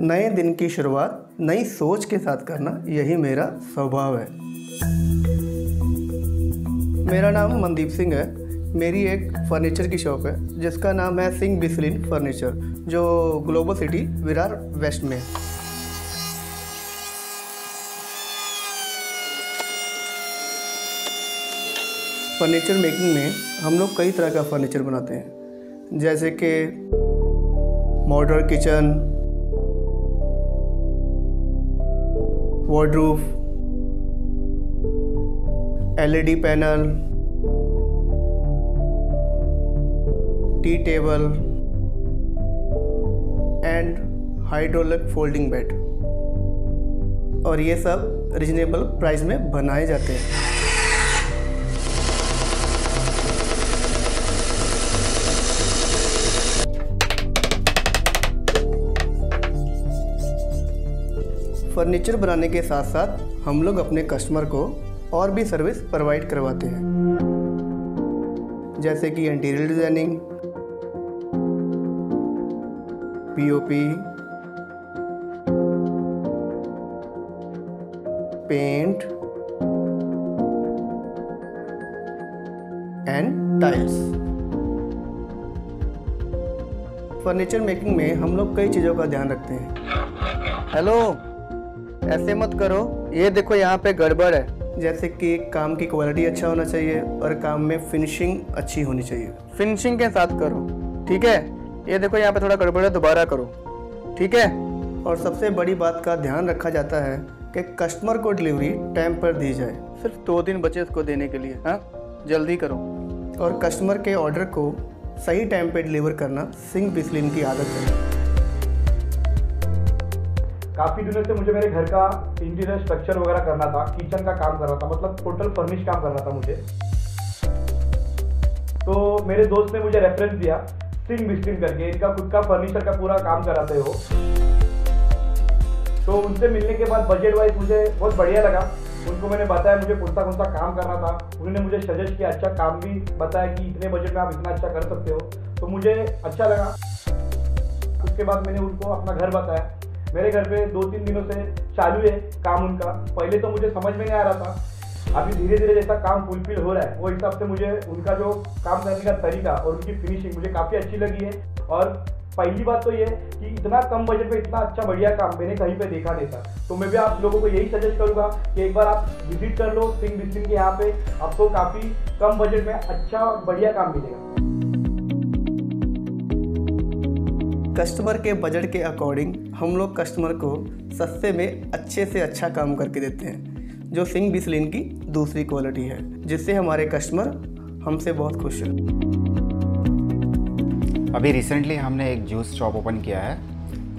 नए दिन की शुरुआत नई सोच के साथ करना, यही मेरा स्वभाव है। मेरा नाम मंदीप सिंह है। मेरी एक फर्नीचर की शॉप है जिसका नाम है सिंह बिसलिन फर्नीचर, जो ग्लोबल सिटी विरार वेस्ट में है। फर्नीचर मेकिंग में हम लोग कई तरह का फर्नीचर बनाते हैं, जैसे कि modular kitchen, wardrobe, LED panel, tea table and hydraulic folding bed, और ये सब रिजनेबल प्राइस में बनाए जाते हैं। फर्नीचर बनाने के साथ साथ हम लोग अपने कस्टमर को और भी सर्विस प्रोवाइड करवाते हैं, जैसे कि interior designing, POP, paint and tiles. Furniture making में हम लोग कई चीज़ों का ध्यान रखते हैं। हेलो, ऐसे मत करो, ये देखो यहाँ पे गड़बड़ है। जैसे कि काम की क्वालिटी अच्छा होना चाहिए और काम में फिनिशिंग अच्छी होनी चाहिए। फिनिशिंग के साथ करो, ठीक है? ये देखो यहाँ पे थोड़ा गड़बड़ है, दोबारा करो, ठीक है? और सबसे बड़ी बात का ध्यान रखा जाता है कि कस्टमर को डिलीवरी टाइम पर दी जाए। सिर्फ 2 दिन बचे उसको देने के लिए, हाँ, जल्दी करो। और कस्टमर के ऑर्डर को सही टाइम पर डिलीवर करना सिंह बिसलिन की आदत है। काफ़ी दिनों से मुझे मेरे घर का इंटीरियर स्ट्रक्चर वगैरह करना था, किचन का काम करना था, मतलब टोटल फर्निश काम करना था मुझे। तो मेरे दोस्त ने मुझे रेफरेंस दिया, सिंह बिसलिन करके, इनका खुद का फर्नीचर का पूरा काम कराते हो। तो उनसे मिलने के बाद बजट वाइज मुझे बहुत बढ़िया लगा। उनको मैंने बताया मुझे कौन सा काम करना था, उन्होंने मुझे सजेस्ट किया, अच्छा काम भी बताया कि इतने बजट में आप इतना अच्छा कर सकते हो, तो मुझे अच्छा लगा। उसके बाद मैंने उनको अपना घर बताया। मेरे घर पे 2-3 दिनों से चालू है काम उनका। पहले तो मुझे समझ में नहीं आ रहा था, अभी धीरे धीरे जैसा काम फुलफिल हो रहा है वो हिसाब से मुझे उनका जो काम करने का तरीका और उनकी फिनिशिंग मुझे काफ़ी अच्छी लगी है। और पहली बात तो ये कि इतना कम बजट में इतना अच्छा बढ़िया काम मैंने कहीं पे देखा नहीं था। तो मैं भी आप लोगों को यही सजेस्ट करूँगा कि एक बार आप विजिट कर लो सिंह बिसलिन के यहाँ पे, आपको काफ़ी कम बजट में अच्छा और बढ़िया काम मिलेगा। कस्टमर के बजट के अकॉर्डिंग हम लोग कस्टमर को सस्ते में अच्छे से अच्छा काम करके देते हैं, जो सिंह बिसलिन की दूसरी क्वालिटी है, जिससे हमारे कस्टमर हमसे बहुत खुश हैं। अभी रिसेंटली हमने एक जूस शॉप ओपन किया है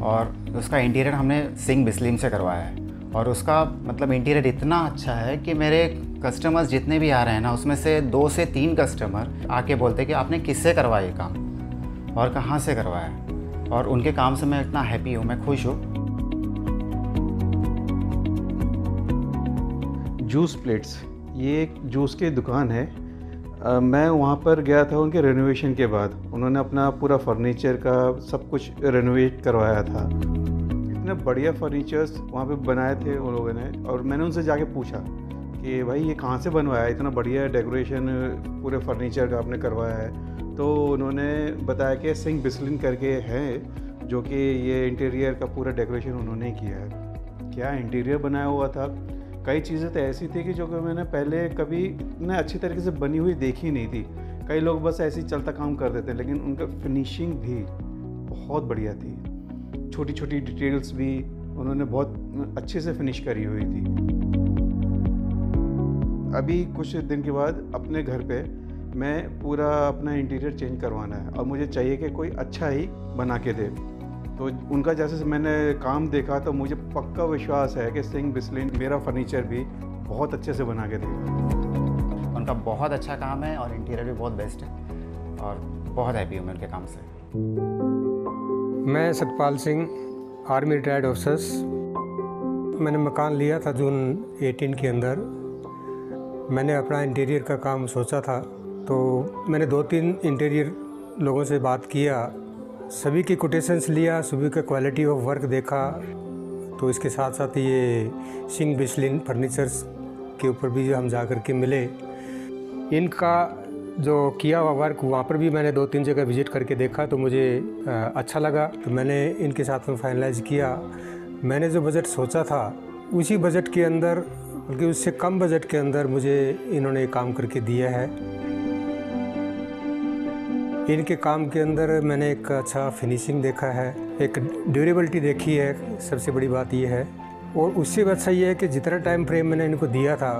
और उसका इंटीरियर हमने सिंह बिसलिन से करवाया है। और उसका मतलब इंटीरियर इतना अच्छा है कि मेरे कस्टमर्स जितने भी आ रहे हैं ना, उसमें से 2 से 3 कस्टमर आके बोलते कि आपने किससे करवाया ये काम और कहाँ से करवाया, और उनके काम से मैं इतना हैप्पी हूँ, मैं खुश हूँ। जूस प्लेट्स, ये एक जूस की दुकान है। मैं वहाँ पर गया था उनके रेनोवेशन के बाद। उन्होंने अपना पूरा फर्नीचर का सब कुछ रेनोवेट करवाया था। इतने बढ़िया फर्नीचर्स वहाँ पे बनाए थे उन लोगों ने। और मैंने उनसे जाके पूछा कि भाई ये कहाँ से बनवाया, इतना बढ़िया डेकोरेशन पूरे फर्नीचर का आपने करवाया है। तो उन्होंने बताया कि सिंह बिसलिन करके हैं, जो कि ये इंटीरियर का पूरा डेकोरेशन उन्होंने किया है। क्या इंटीरियर बनाया हुआ था, कई चीज़ें तो ऐसी थी कि जो कि मैंने पहले कभी इतने अच्छी तरीके से बनी हुई देखी नहीं थी। कई लोग बस ऐसे ही चलता काम कर देते हैं, लेकिन उनका फिनिशिंग भी बहुत बढ़िया थी। छोटी छोटी डिटेल्स भी उन्होंने बहुत अच्छे से फिनिश करी हुई थी। अभी कुछ दिन के बाद अपने घर पर मैं पूरा अपना इंटीरियर चेंज करवाना है और मुझे चाहिए कि कोई अच्छा ही बना के दे। तो उनका जैसे मैंने काम देखा तो मुझे पक्का विश्वास है कि सिंह बिसलिन मेरा फर्नीचर भी बहुत अच्छे से बना के देगा। उनका बहुत अच्छा काम है और इंटीरियर भी बहुत बेस्ट है, और बहुत हैप्पी हूँ मैं उनके काम से। मैं Satpal Singh, army retired officers. मैंने मकान लिया था जून 2018 के अंदर। मैंने अपना इंटीरियर का काम सोचा था तो मैंने 2-3 इंटीरियर लोगों से बात किया, सभी के कोटेशंस लिया, सभी का क्वालिटी ऑफ वर्क देखा। तो इसके साथ साथ ये सिंह बिस्लीन फर्नीचर्स के ऊपर भी हम जा कर के मिले, इनका जो किया हुआ वर्क वहाँ पर भी मैंने 2-3 जगह विज़िट करके देखा तो मुझे अच्छा लगा। तो मैंने इनके साथ में फाइनलाइज़ किया। मैंने जो बजट सोचा था उसी बजट के अंदर, बल्कि उससे कम बजट के अंदर मुझे इन्होंने काम करके दिया है। इनके काम के अंदर मैंने एक अच्छा फिनिशिंग देखा है, एक ड्यूरेबिलिटी देखी है, सबसे बड़ी बात यह है। और उससे अच्छा ये है कि जितना टाइम फ्रेम मैंने इनको दिया था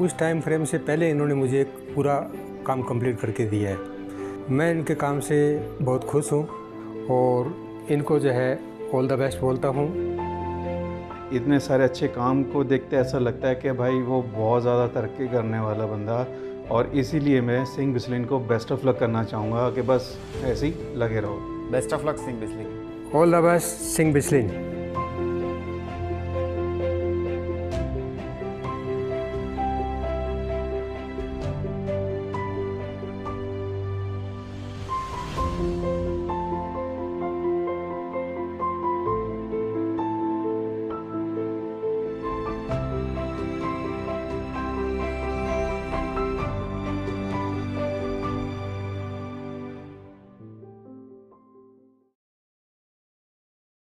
उस टाइम फ्रेम से पहले इन्होंने मुझे एक पूरा काम कंप्लीट करके दिया है। मैं इनके काम से बहुत खुश हूँ और इनको जो है ऑल द बेस्ट बोलता हूँ। इतने सारे अच्छे काम को देखते ऐसा लगता है कि भाई वो बहुत ज़्यादा तरक्की करने वाला बंदा, और इसीलिए मैं सिंह बिस्लीन को बेस्ट ऑफ लक करना चाहूँगा कि बस ऐसे ही लगे रहो। Best of luck Singh Bisleen. All the best Singh Bisleen.